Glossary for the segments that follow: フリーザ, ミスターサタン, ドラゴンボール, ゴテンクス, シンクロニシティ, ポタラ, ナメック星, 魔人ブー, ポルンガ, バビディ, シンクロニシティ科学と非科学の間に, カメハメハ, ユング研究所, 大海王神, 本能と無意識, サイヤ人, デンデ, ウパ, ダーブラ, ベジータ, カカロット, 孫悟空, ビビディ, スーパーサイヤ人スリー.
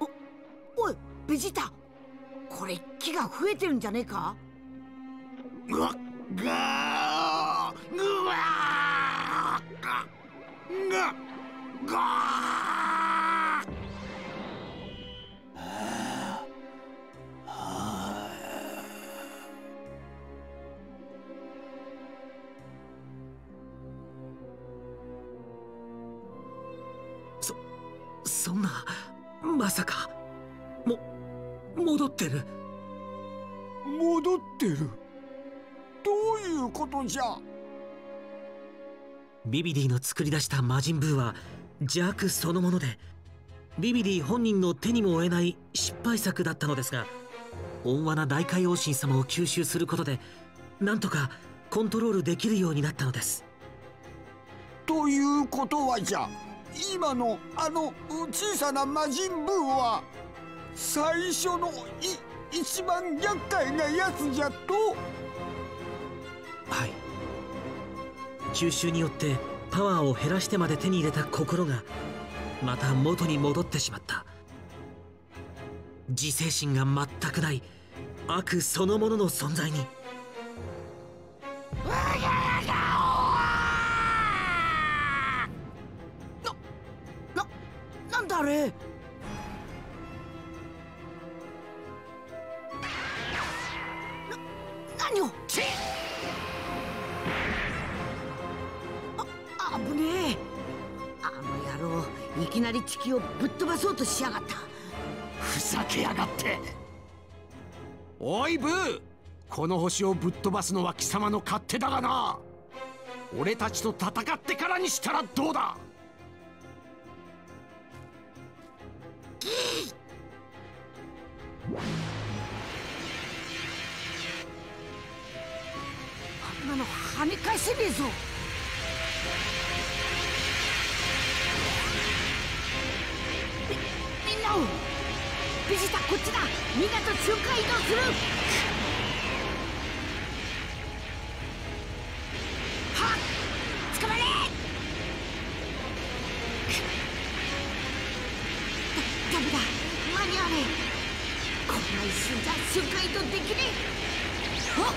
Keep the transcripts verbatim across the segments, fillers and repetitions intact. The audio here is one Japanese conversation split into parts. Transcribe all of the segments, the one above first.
お、おい、ベジータ、これ木が増えてるんじゃねえか？うわっ、ガー、うわー、ガー、ガー。そ、そんな、まさか、も、戻ってる。戻ってる。どういうことじゃ。ビビディの作り出した魔人ブーは邪悪そのもので、ビビディ本人の手にも負えない失敗作だったのですが、温和な大海王神様を吸収することでなんとかコントロールできるようになったのです。ということはじゃ、今のあの小さな魔人ブーは最初のい一番厄介なやつじゃと。はい、吸収によってパワーを減らしてまで手に入れた心がまた元に戻ってしまった。自制心が全くない悪そのものの存在に。な、な、なんだあれ。な、何を。危ねえ、あの野郎、いきなり地球をぶっ飛ばそうとしやがった。ふざけやがって。おいブー、この星をぶっ飛ばすのは貴様の勝手だがな。俺たちと戦ってからにしたらどうだ。ギー。あんなの跳ね返せねえぞ。ベジータ、こっちだ。みんなと瞬間移動する。はっ、捕まれ。ダメだ、間に合わねえ。こんな一瞬じゃ瞬間移動できねえ。はっ、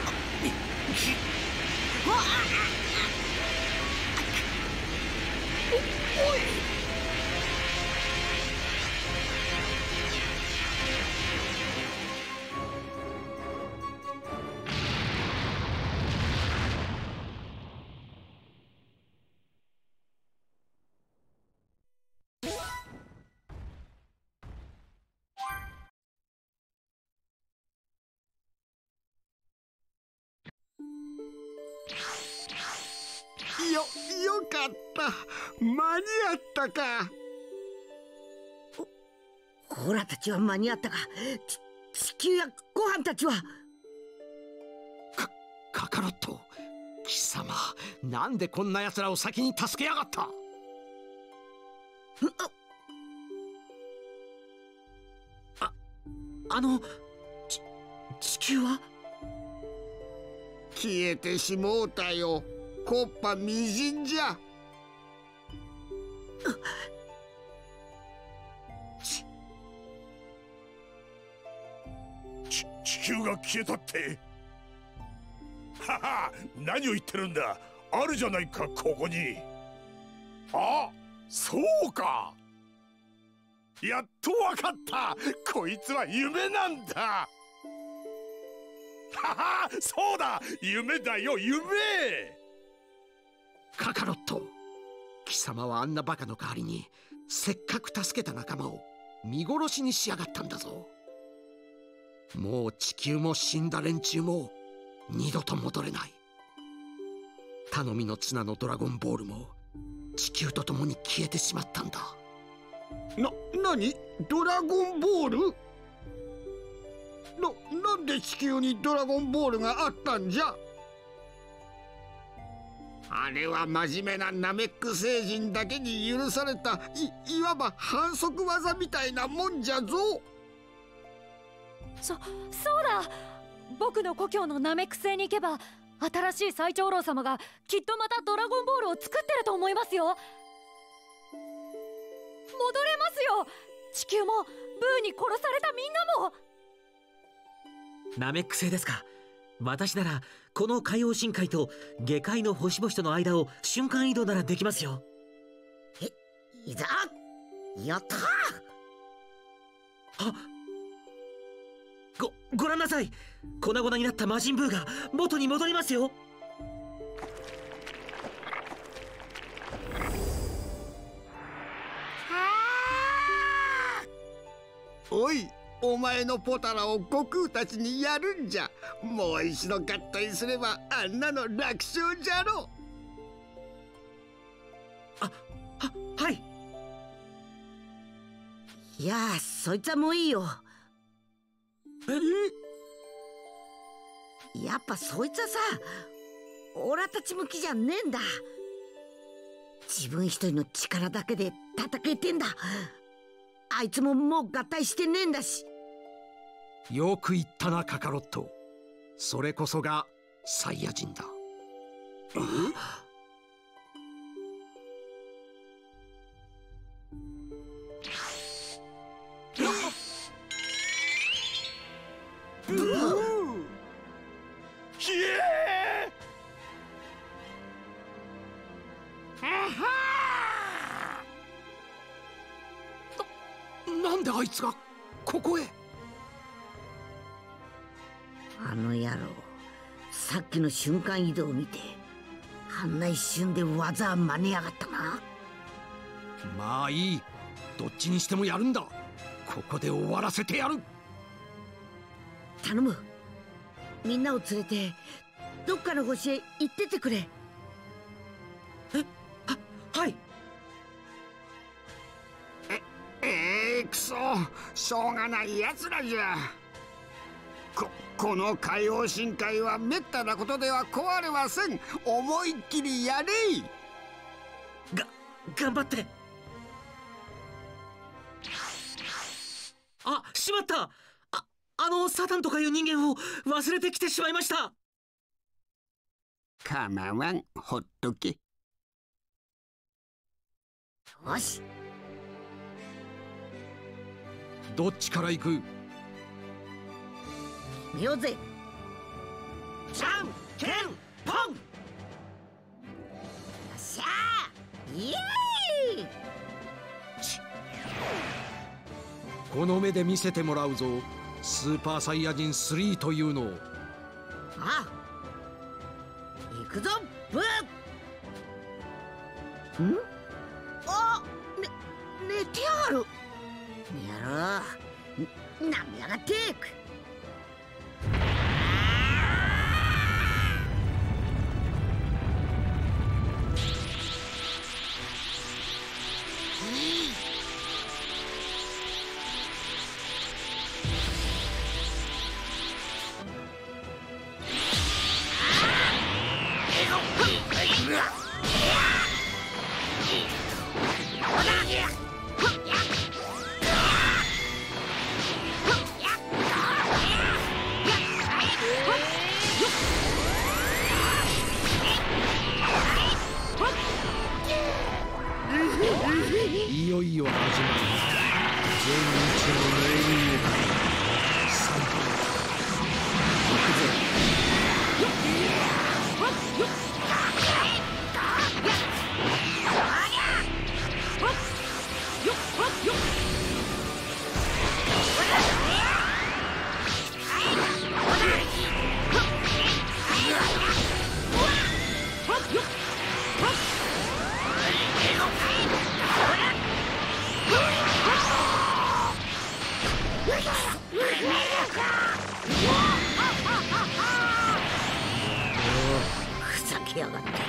お、あああ、お、おい。よ、よかった、間に合ったか。ほらたちは間に合ったか。ち、地球やご飯たちは。か、カカロット、貴様、なんでこんな奴らを先に助けやがった。あ、あの、ち、地球は消えてしもうたよ。コッパみじんじゃ。ち、ち、地球が消えたって。はは、何を言ってるんだ。あるじゃないか、ここに。あ、そうか、やっとわかった。こいつは夢なんだ。はは、そうだ、夢だよ、夢。カカロット、貴様はあんなバカの代わりにせっかく助けた仲間を見殺しにしやがったんだぞ。もう地球も死んだ連中も二度と戻れない。頼みの綱のドラゴンボールも地球と共に消えてしまったんだ。な、なに、ドラゴンボール。な、なんで地球にドラゴンボールがあったんじゃ。あれは真面目なナメック星人だけに許された、い、いわば反則技みたいなもんじゃぞ。そ、そうだ、僕の故郷のナメック星に行けば新しい最長老様がきっとまたドラゴンボールを作ってると思いますよ。戻れますよ。地球もブーに殺されたみんなも。ナメック星ですか。私ならこの海王深海と下界の星々との間を瞬間移動ならできますよ。え、いざやったー。あ、ごご覧なさい。粉々になった魔人ブーが元に戻りますよ。おい、お前のポタラを悟空たちにやるんじゃ。もう一度合体すればあんなの楽勝じゃろ。あ、は、はい。いやー、そいつはもういいよ。え？やっぱそいつはさ、オラたち向きじゃねえんだ。自分一人の力だけで戦えてんだ。あいつももう合体してねえんだし。よく言ったな、カカロット。それこそがサイヤ人だ。なんであいつがここへ。あの野郎、さっきの瞬間移動を見てあんな一瞬で技は真似やがったな。まあいい、どっちにしてもやるんだ。ここで終わらせてやる。頼む、みんなを連れてどっかの星へ行っててくれ。え、は、はい。くそ、しょうがないやつらじゃ。こ、この海王深海はめったなことでは壊れません。思いっきりやれ。が、頑張って。あ、しまった。あ、あのサタンとかいう人間を忘れてきてしまいました。かまわん、ほっとけ。よし、どっちから行く？見ようぜ。じゃんけんぽん。よっしゃー、イエーイ。この目で見せてもらうぞ、スーパーサイヤ人スリーというのを。ああ、行くぞブー。ん？あ、ね、寝てやがる。やろう、なめやがっていく。いよいよ始まります。全日のメインイベント、さんばん。ふざけやがって。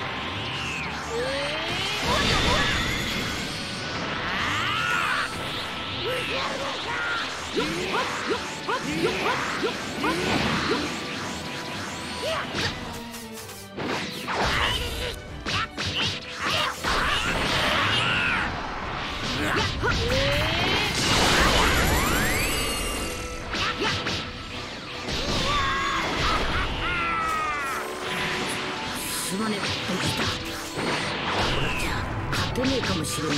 すまねえ、できた。俺じゃ勝てねえいかもしれない。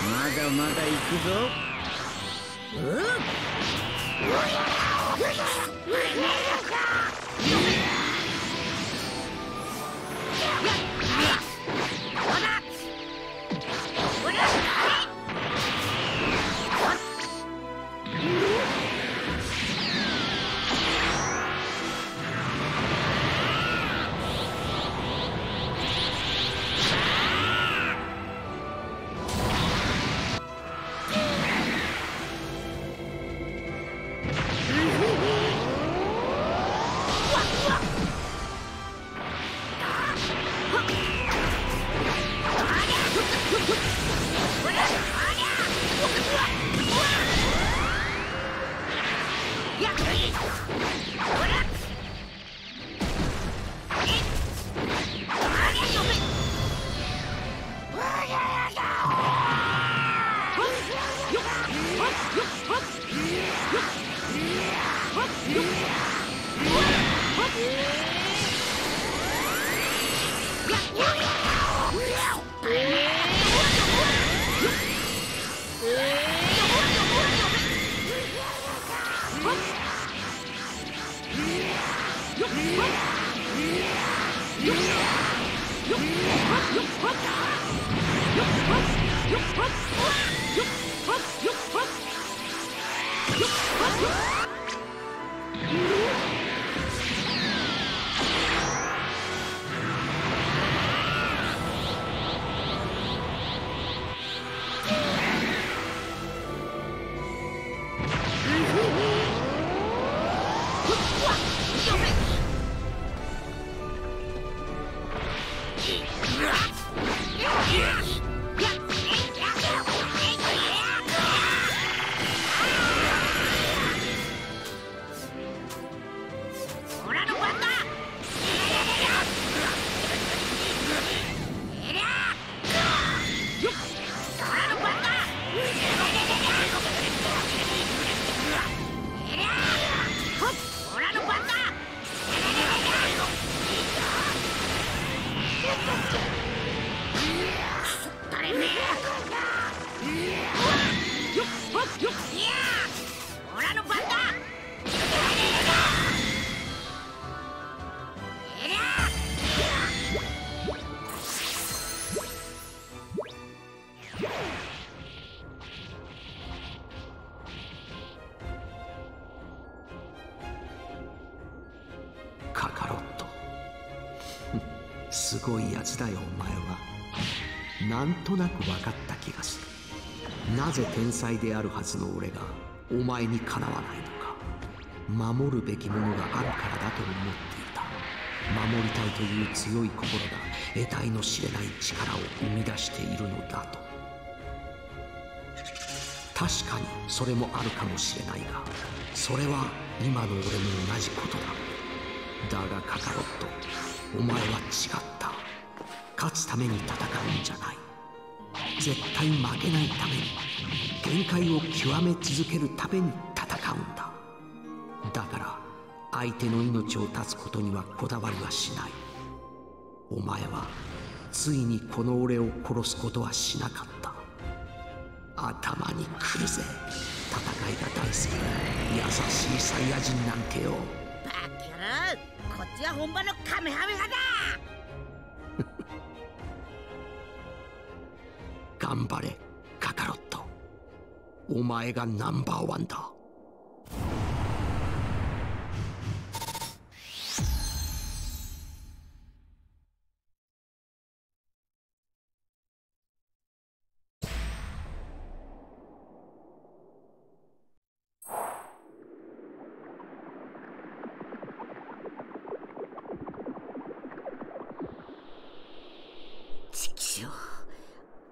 まだまだ行くぞ。すごいやつだよお前は。なんとなく分かった気がする。なぜ天才であるはずの俺がお前にかなわないのか。守るべきものがあるからだと思っていた。守りたいという強い心が得体の知れない力を生み出しているのだと。確かにそれもあるかもしれないが、それは今の俺も同じことだ。だがカカロット、お前は違った。勝つために戦うんじゃない。絶対負けないために、限界を極め続けるために戦うんだ。だから相手の命を絶つことにはこだわりはしない。お前はついにこの俺を殺すことはしなかった。頭にくるぜ。戦いが大好き、優しいサイヤ人なんてよ。こっちは本場のカメハメハだ。頑張れカカロット、お前がナンバーワンだ。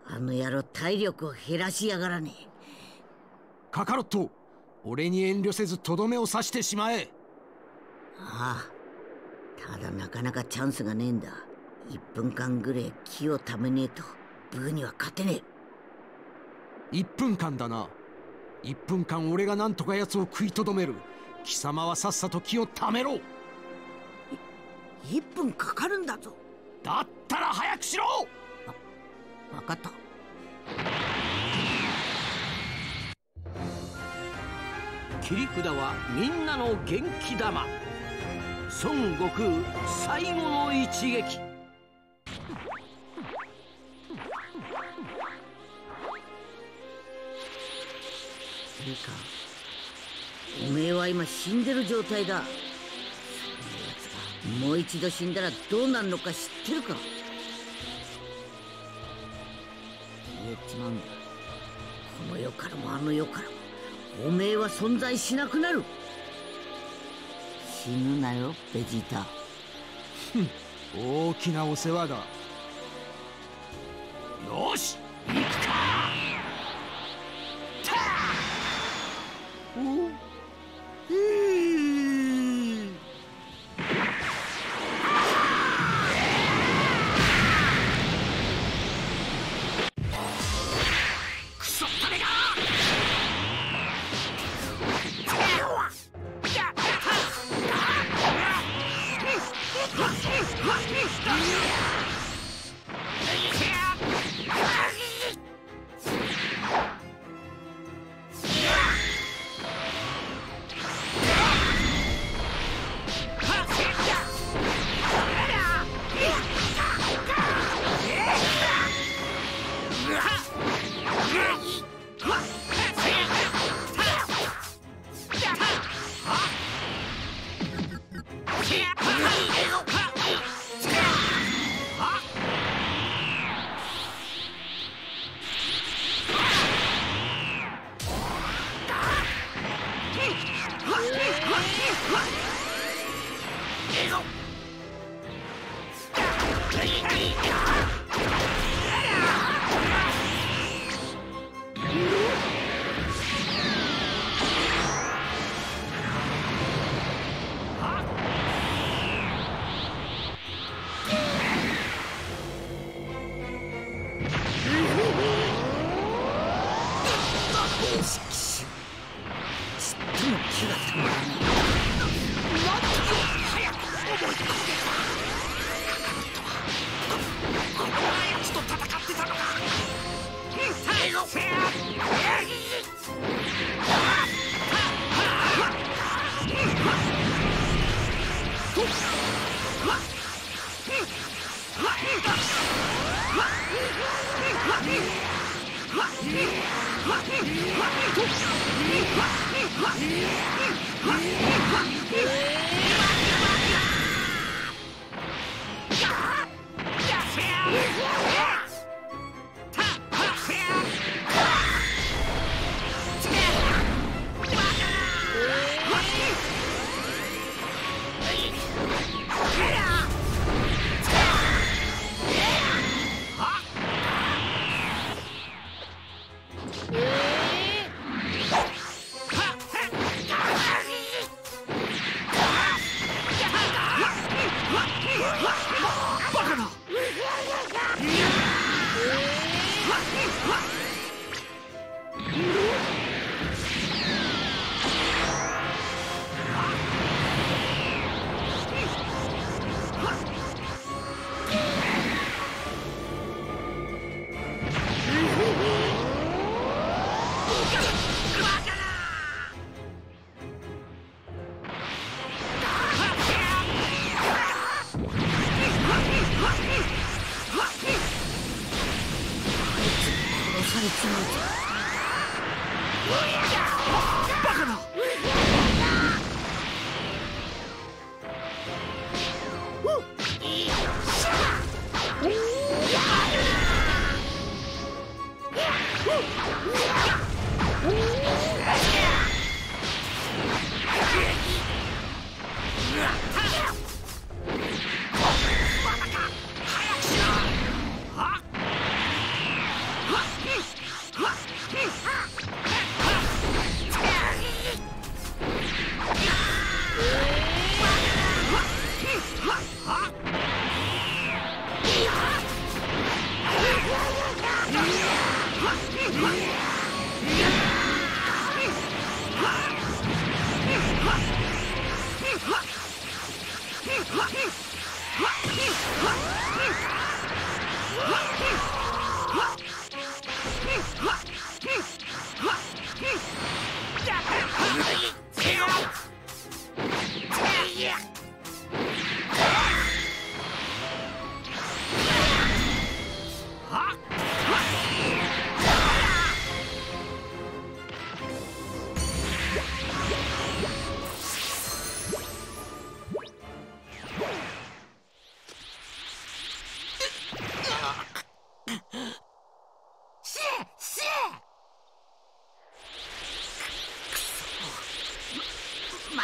あの野郎、体力を減らしやがらね。カカロット、俺に遠慮せずとどめを刺してしまえ。ああ、ただなかなかチャンスがねえんだ。いっぷんかんぐらい気をためねえとブーには勝てねえ。いっぷんかんだな。いっぷんかん俺がなんとか奴を食いとどめる。貴様はさっさと気をためろ。いっぷんかかるんだぞ。だったら早くしろ。わかった。切り札はみんなの元気玉、孫悟空最後の一撃。いいか、おめえは今死んでる状態だ。そのやつがもう一度死んだらどうなるのか知ってるか？言っちまうんだ。この世からもあの世からもおめえは存在しなくなる。死ぬなよ、ベジータ。ふん、大きなお世話だ。よし、行くか。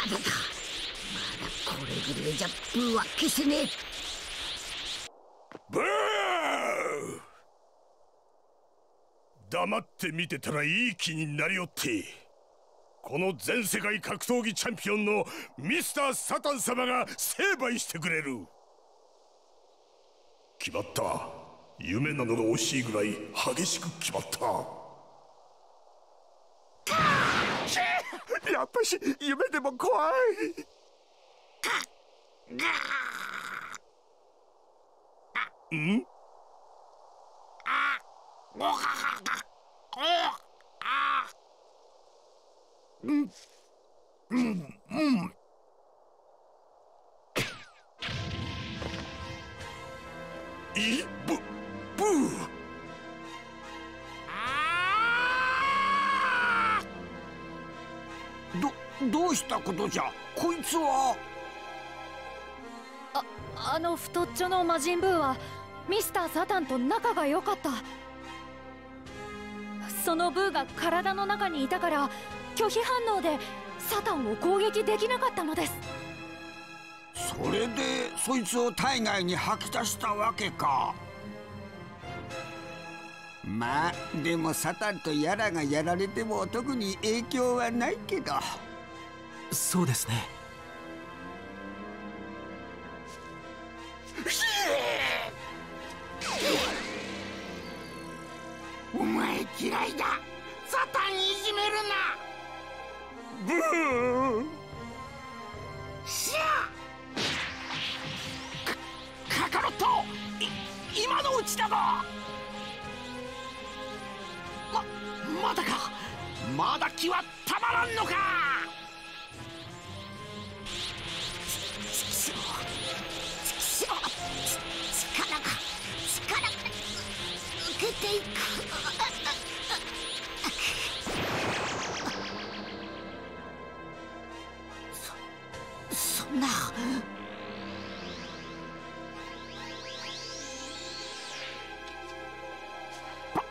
だまだこれぐらいじゃぶわっけせねえ。ブー！黙って見てたらいい気になりおって、この全世界格闘技チャンピオンのミスターサタン様が成敗してくれる。決まった。夢なのが惜しいぐらい激しく決まった。やっぱし夢でも怖い。ん？うんうんうん。いぶぶー。どうしたことじゃ、こいつは。あ、あの太っちょの魔人ブーはミスターサタンと仲が良かった。そのブーが体の中にいたから拒否反応でサタンを攻撃できなかったのです。それでそいつを体外に吐き出したわけか。まあでもサタンとやらがやられても特に影響はないけど。そうですね。お前嫌いだ。サタンいじめるな。ブー。しゃ。カカロット。い今のうちだぞ。ままだか。まだ気はたまらんのか。そ、そんな。ば、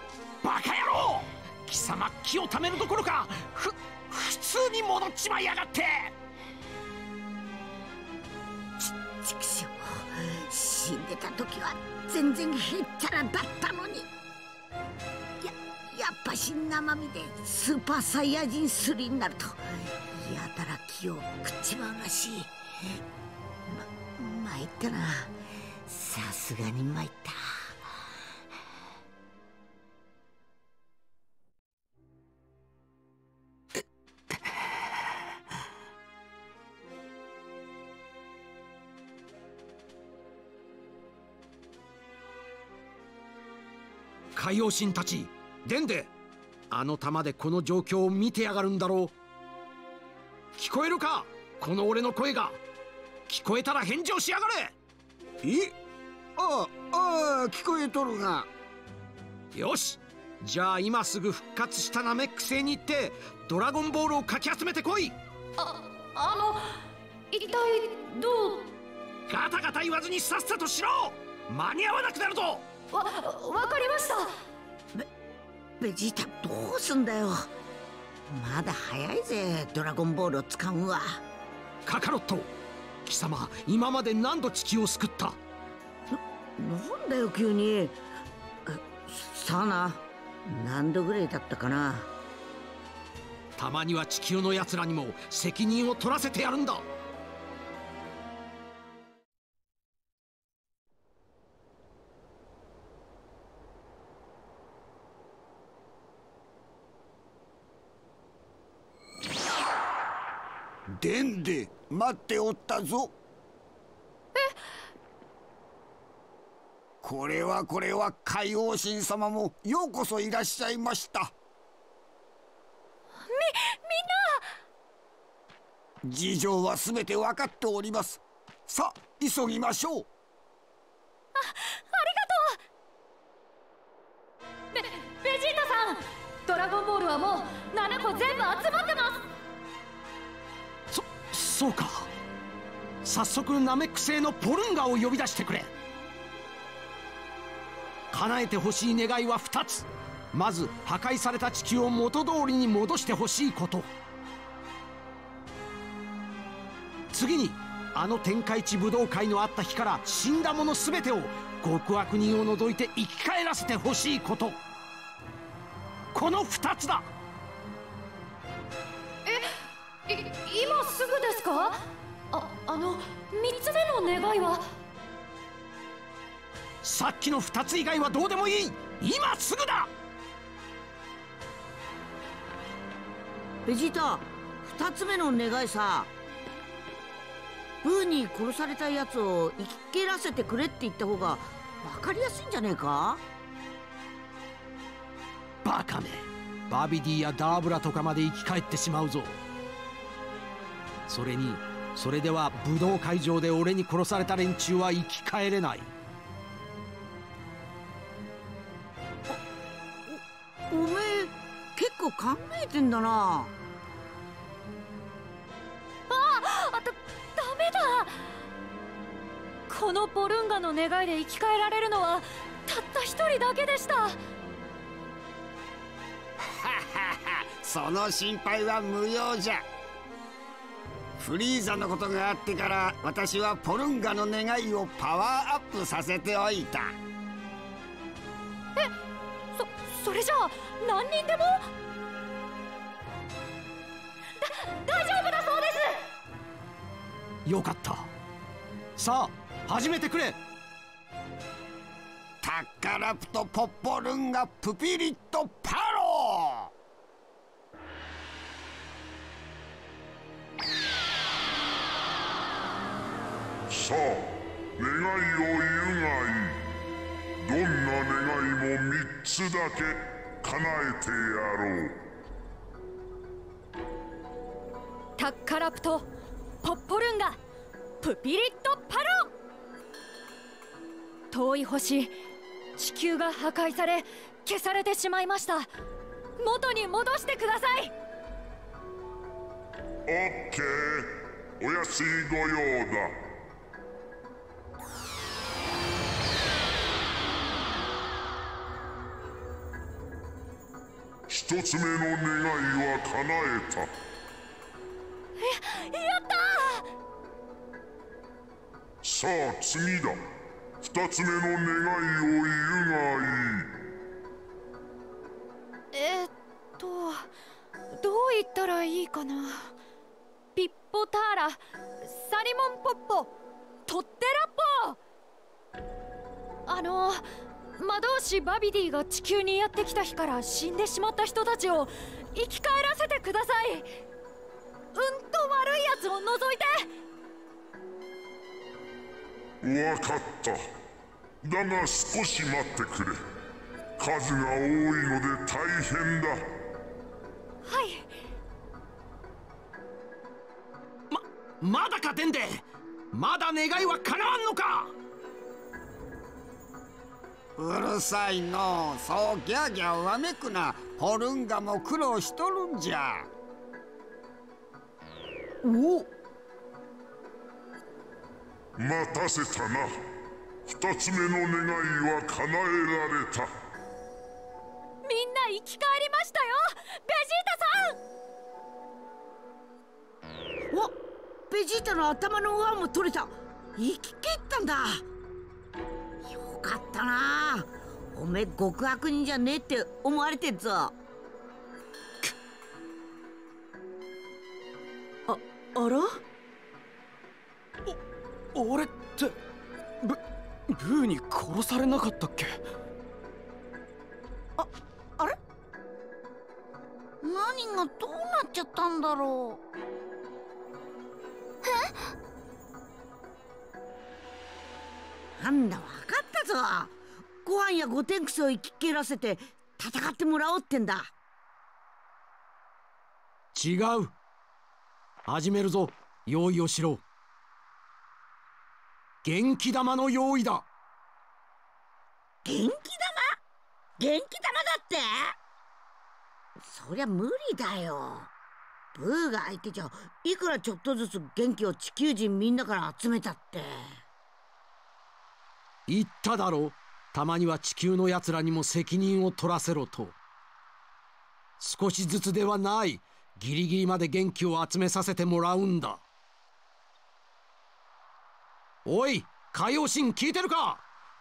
バカ野郎。貴様気をためるどころかふ普通に戻っちまいやがって。ちくしょう、死んでた時は全然へったらだったのに。やっぱし生身でスーパーサイヤ人スリーになるとやたら気を食っちまうらしい。ま、参ったな。さすがに参った。海王神たち、デンデ、あの玉でこの状況を見てやがるんだろう。聞こえるか、この俺の声が。聞こえたら返事をしやがれ。え、ああ、ああ、聞こえとるが。よし、じゃあ今すぐ復活したナメック星に行ってドラゴンボールをかき集めてこい。あ、あの、一体どう。ガタガタ言わずにさっさとしろ。間に合わなくなるぞ。わ、わかりました。ベジータ、どうすんだよ。まだ早いぜ、ドラゴンボールを使うわ。カカロット、貴様今まで何度地球を救った。な、なんだよ急に。さあな、何度ぐらいだったかな。たまには地球のやつらにも責任を取らせてやるんだ。デンデ、待っておったぞ。え、これはこれは、海王神様もようこそいらっしゃいました。み、みんな事情はすべて分かっております。さあ急ぎましょう。あ、ありがとう。ベ、ベジータさん、ドラゴンボールはもうななこ全部集まってます。そうか、早速ナメック星のポルンガを呼び出してくれ。叶えてほしい願いはふたつ。まず破壊された地球を元通りに戻してほしいこと。次にあの天下一武道会のあった日から死んだ者全てを極悪人を除いて生き返らせてほしいこと、このふたつだ。え、い今すぐですか？ああのみっつめの願いは？さっきのふたつ以外はどうでもいい。今すぐだ。ベジータ、ふたつめの願いさ、ブーに殺されたやつを生き返らせてくれって言った方が分かりやすいんじゃねえか？バカめ、バビディやダーブラとかまで生き返ってしまうぞ。それにそれでは武道会場で俺に殺された連中は生き返れない。お、おめえ結構考えてんだな。このボルンガの願いで生き返られるのはたった一人だけでした。ははは、その心配は無用じゃ。フリーザのことがあってから私はポルンガの願いをパワーアップさせておいた。え、そ、それじゃあ何人でも？だ、大丈夫だそうです。よかった。さあ、始めてくれ。タッカラプトポッポルンガプピリットパロー。さあ、願いを言うがいい。どんな願いもみっつだけ叶えてやろう。タッカラプトポッポルンガプピリットパロー。遠い星、地球が破壊され消されてしまいました。元に戻してください。オッケー、お安いご用だ。一つ目の願いは叶えた。や、やったー。さあ次だ。二つ目の願いを言うがいい。えっとどう言ったらいいかな。ピッポターラサリモンポッポトッテラッポ。あの魔導士バビディが地球にやってきた日から死んでしまった人たちを生き返らせてください。うんと悪いやつを除いて。わかった。だが少し待ってくれ。数が多いので大変だ。はい。ま、まだかデンデ。まだ願いは叶わんのか。うるさいの。そうギャーギャーわめくな。ホルンガも苦労しとるんじゃ。お。待たせたな。二つ目の願いは叶えられた。みんな生き返りましたよ、ベジータさん。お、ベジータの頭の輪も取れた。生き返ったんだ。よかったな。おめえ極悪人じゃねえって思われてんぞ。あ、あら？俺ってブ、ブーに殺されなかったっけ？あ、あれ？何がどうなっちゃったんだろう。え？なんだ、わかったぞ。ご飯やゴテンクスを生き返らせて戦ってもらおうってんだ。違う。始めるぞ。用意をしろ。元気玉の用意だ。元気玉？元気玉だって？そりゃ無理だよ。ブーが相手じゃいくらちょっとずつ元気を地球人みんなから集めたって。言っただろう。たまには地球のやつらにも責任を取らせろと。少しずつではない。ギリギリまで元気を集めさせてもらうんだ。おい、海王神聞いてるか。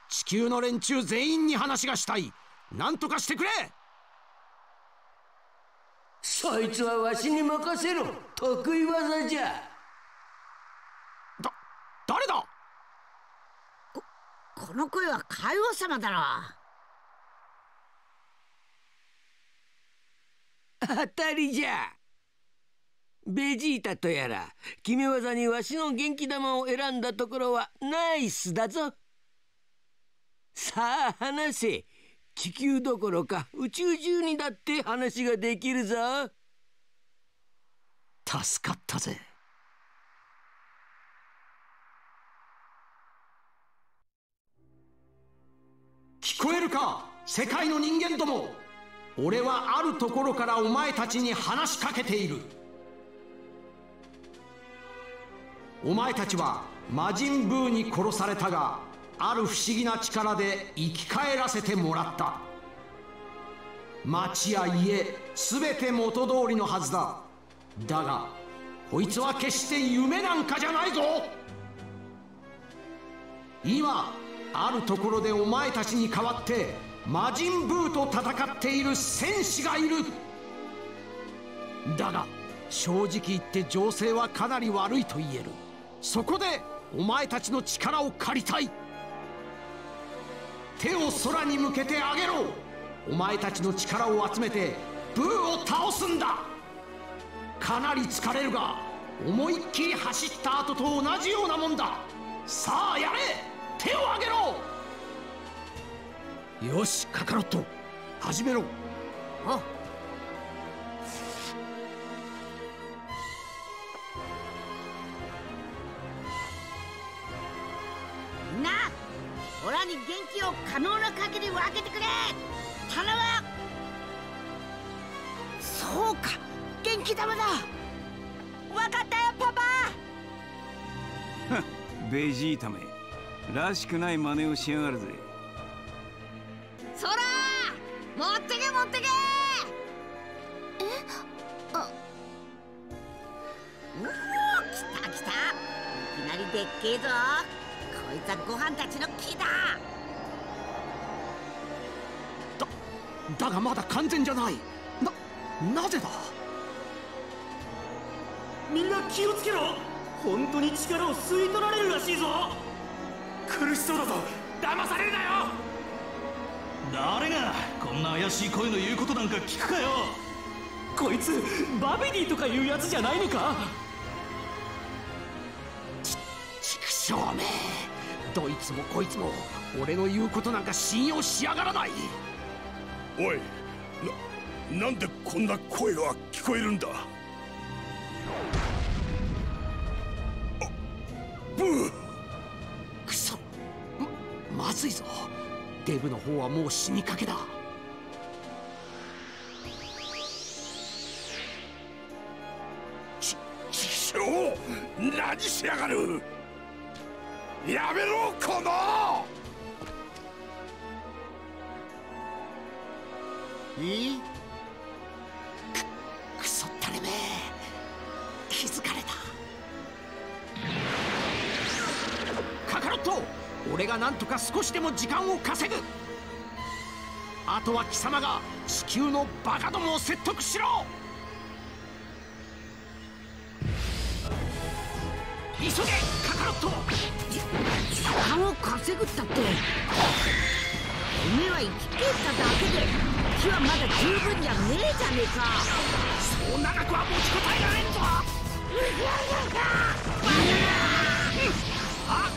地球の連中全員に話がしたい。なんとかしてくれ。そいつはわしに任せろ。得意技じゃ。だ、誰だ。こ、この声は海王様だろう。当たりじゃ。ベジータとやら、決め技にわしの元気玉を選んだところはナイスだぞ。さあ話せ。地球どころか宇宙中にだって話ができるぞ。助かったぜ。聞こえるか、世界の人間ども。俺はあるところからお前たちに話しかけている。お前たちは魔人ブーに殺されたが、ある不思議な力で生き返らせてもらった。町や家全て元通りのはずだ。だがこいつは決して夢なんかじゃないぞ。今あるところでお前たちに代わって魔人ブーと戦っている戦士がいる。だが正直言って情勢はかなり悪いと言える。そこでお前たちの力を借りたい。手を空に向けてあげろ。お前たちの力を集めてブーを倒すんだ。かなり疲れるが思いっきり走った後と同じようなもんだ。さあやれ、手をあげろ。よしカカロット、始めろ。あっ、元気を可能な限り分けてくれ。頼む。そうか、元気玉だ。分かったよパパ。ベジータめらしくない真似をしやがるぜ。そら、持ってけ持ってけ。えあうお、来た来た。いきなりでっけえぞ。こいつはご飯たちの木だ。だ、だがまだ完全じゃない。な、なぜだ。みんな気をつけろ。本当に力を吸い取られるらしいぞ。苦しそうだぞ。騙されるなよ。誰がこんな怪しい声の言うことなんか聞くかよ。こいつバビディとかいうやつじゃないのか。ち、ちくしょうめ。どいつもこいつも俺の言うことなんか信用しやがらない。おい、な、なんでこんな声が聞こえるんだ。あ、ブー。くそ、ま、まずいぞ。デブの方はもう死にかけだ。ち、ちくしょう、何しやがる。やめろこの。え？く、くそったれめ。気づかれた。カカロット、俺がなんとか少しでも時間を稼ぐ。あとは貴様が地球のバカどもを説得しろ。急げカカロット。時間を稼ぐったって、おめえは生きてっただけで木はまだ十分じゃねえじゃねえか。そう長くは持ちこたえられんぞ。あっ、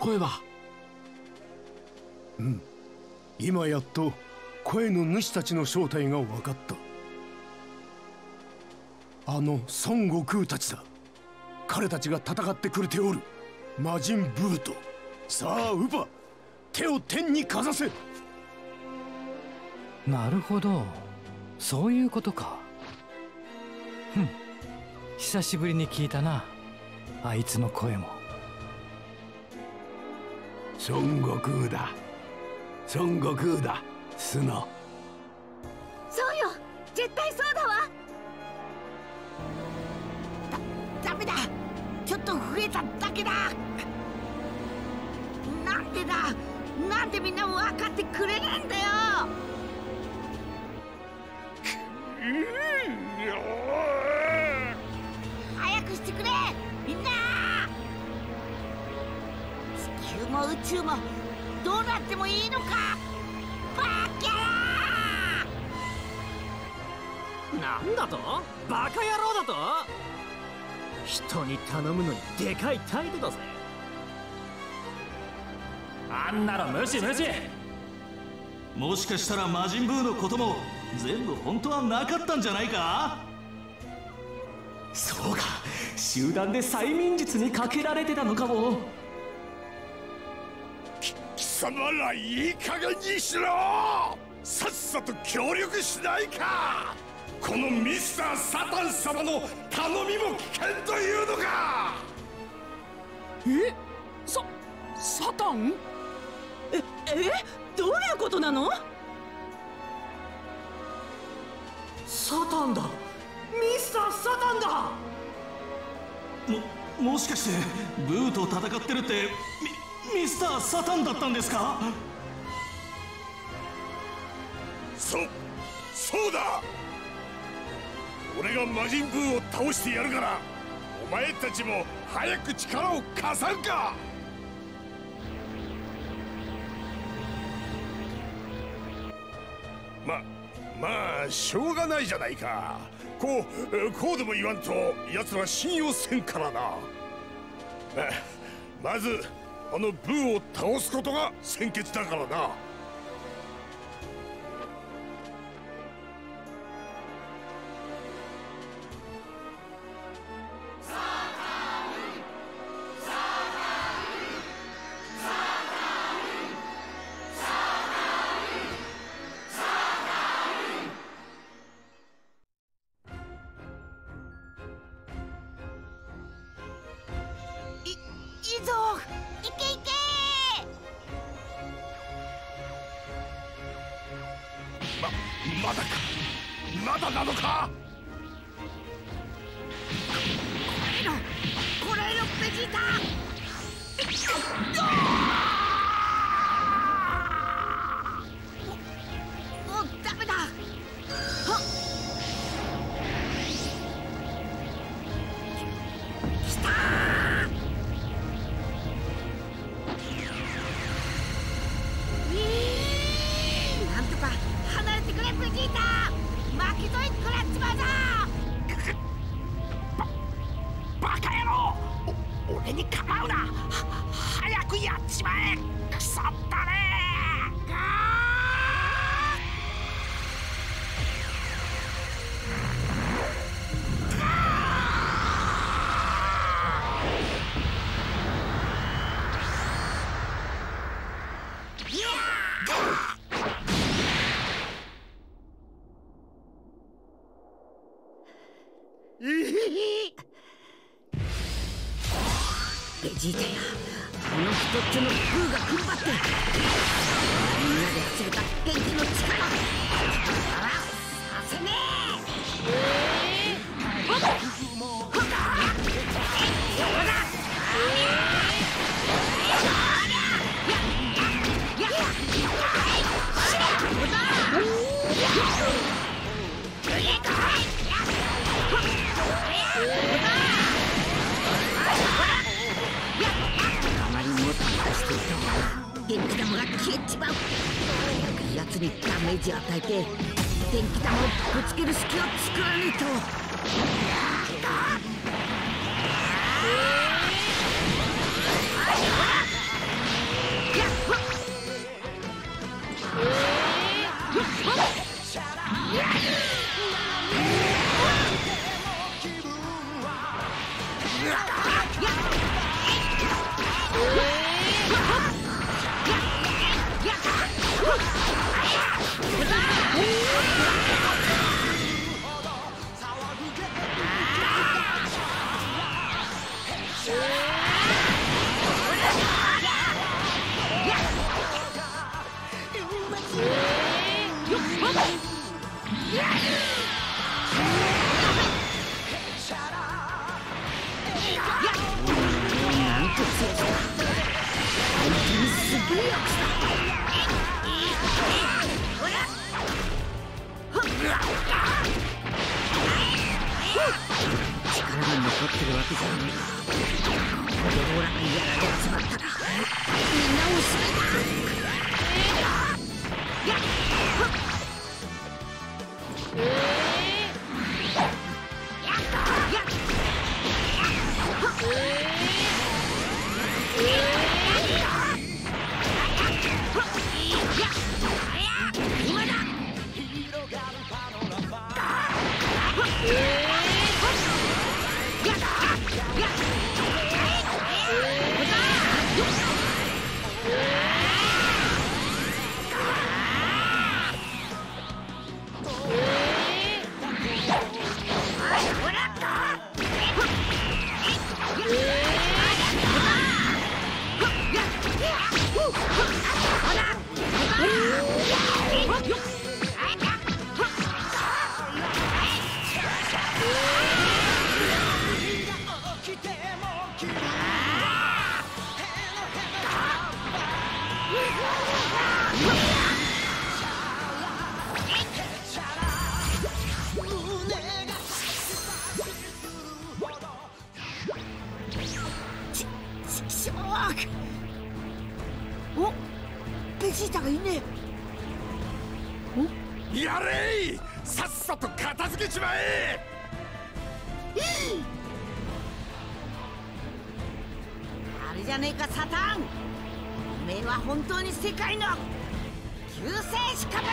声は、うん、今やっと声の主たちの正体が分かった。あの孫悟空たちだ。彼たちが戦ってくれておる。魔人ブート、さあウパ、手を天にかざせ。なるほど、そういうことか。ふん、久しぶりに聞いたな、あいつの声も。孫悟空だ、孫悟空だ、スノ。そうよ、絶対そうだわ。だ、ダメだ、ちょっと増えただけだ。なんでだ、なんでみんな分かってくれねえんだよ。早くしてくれ、みんな。もう宇宙もどうなってもいいのか。バカ野郎。なんだと、バカ野郎だと。人に頼むのにでかい態度だぜ。あんなの無視無視。もしかしたら魔人ブーのことも全部本当はなかったんじゃないか。そうか、集団で催眠術にかけられてたのかも。貴様らいい加減にしろ。さっさと協力しないか。このミスターサタン様の頼みも危険というのか。え、サ、サタン？ええどういうことなの？サタンだ、ミスターサタンだ。ももしかしてブーと戦ってるってミ、ミスターサタンだったんですか？そそうだ、俺が魔人ブーを倒してやるから、お前たちも早く力を貸さんか。ままあしょうがないじゃないか。こうこうでも言わんと奴ら信用せんからな。まずあのブーを倒すことが先決だからな。まだか、まだなのか。こらえろ、こらえろ、ベジータ。お、お、ダメだ。はっ。きた。ベジータやあの人ってのブーが踏ん張って、みんなで集めた電気の力からさせねえ。えー、ほらほら電気玉が消えちまう。早くやつにダメージ与えて電気玉をぶつける隙を作らないと。ク。お、ベジータがいねえ。やれい、さっさと片付けちまえ。あれじゃねえかサタン、おめえは本当に世界の救世主かもな。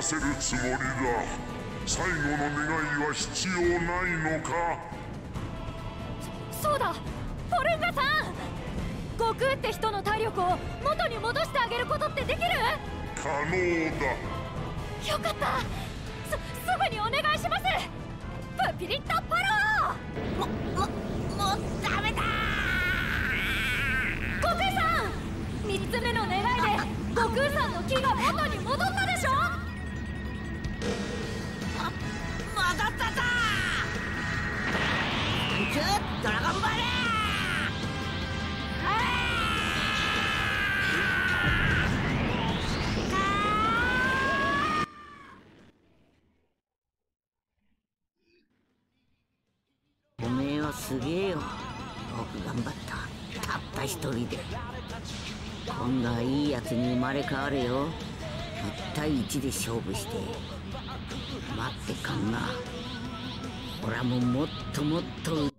せるつもりだ。最後の願いは必要ないのか。そ、そうだ、フォルンガさん、悟空って人の体力を元に戻してあげることってできる？可能だ。よかった、す、すぐにお願いします。プピリッタパロー。も、も、もうダメだ。悟空さん、三つ目の願いで悟空さんの木が元に戻ったでしょ。ドラゴンバレー。おめえはすげえよ。よく頑張った。たった一人で。今度はいいやつに生まれ変わるよ。いちたいいちで勝負して。待ってかんな。俺はもうもっともっと。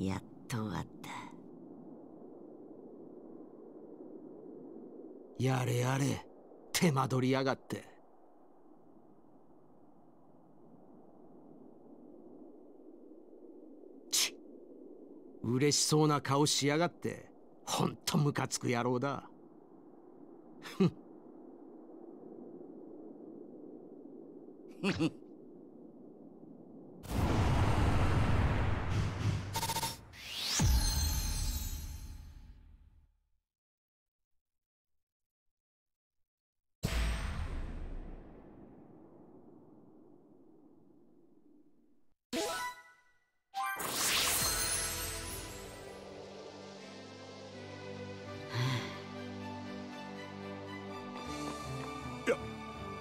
やっと終わった。やれやれ、手間取りやがって。ちっ、嬉しそうな顔しやがって。ほんとムカつく野郎だ。ふんふふ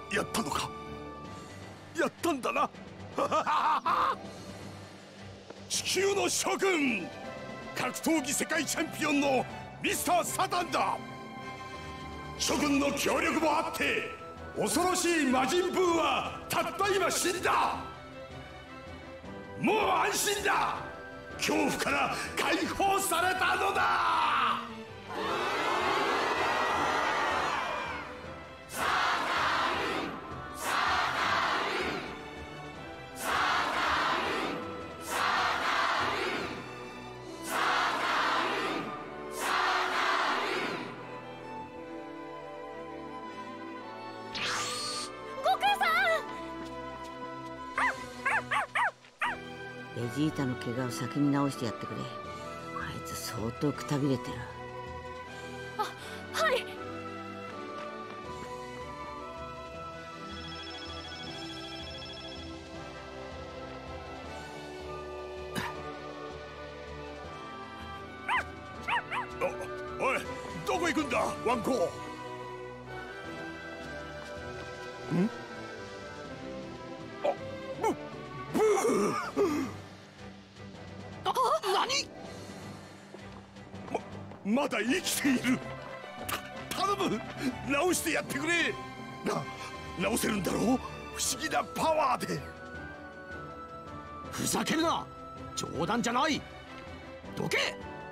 やったのか。やったんだな。地球の諸君、格闘技世界チャンピオンのミスターサタンだ。諸君の協力もあって恐ろしい魔人ブーはたった今死んだ。もう安心だ。恐怖から解放されたのだ。さあベジータの怪我を先に治してやってくれ。あいつ相当くたびれてる。あ、はい。お、おい、どこ行くんだワンコ。ん？ま, まだ生きている。た頼む、直してやってくれ。な、直せるんだろう。不思議なパワーで。ふざけるな、冗談じゃない。どけ、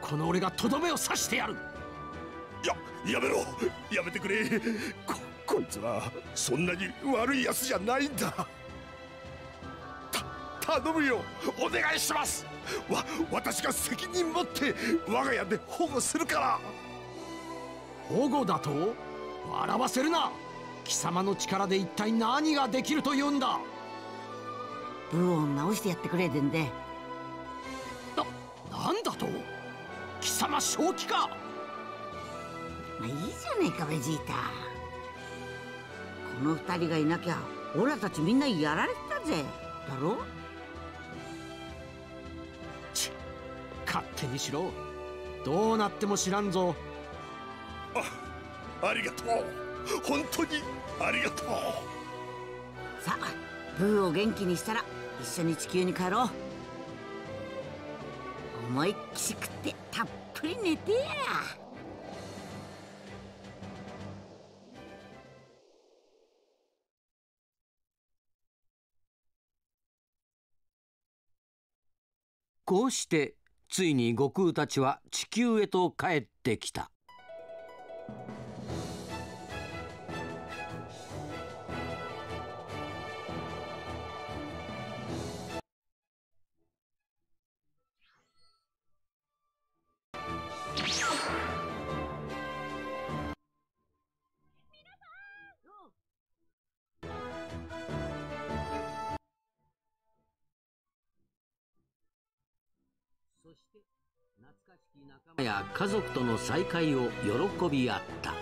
この俺がとどめを刺してやる。や、やめろ、やめてくれ。こ、こいつはそんなに悪いやつじゃないんだ。頼むよ、お願いします。わ、私が責任持って我が家で保護するから。保護だと？笑わせるな。貴様の力で一体何ができると言うんだ。ブーを直してやってくれ。でんでな、なんだと？貴様正気か。まあ、いいじゃねえかベジータ。この二人がいなきゃオラたちみんなやられてたぜ。だろ？ち、勝手にしろ。どうなっても知らんぞ。あ、ありがとう。本当にありがとう。さあ、ブーを元気にしたら一緒に地球に帰ろう。思いっきし食ってたっぷり寝てや。こうしてついに悟空たちは地球へと帰ってきた。そして懐かしき仲間や家族との再会を喜び合った。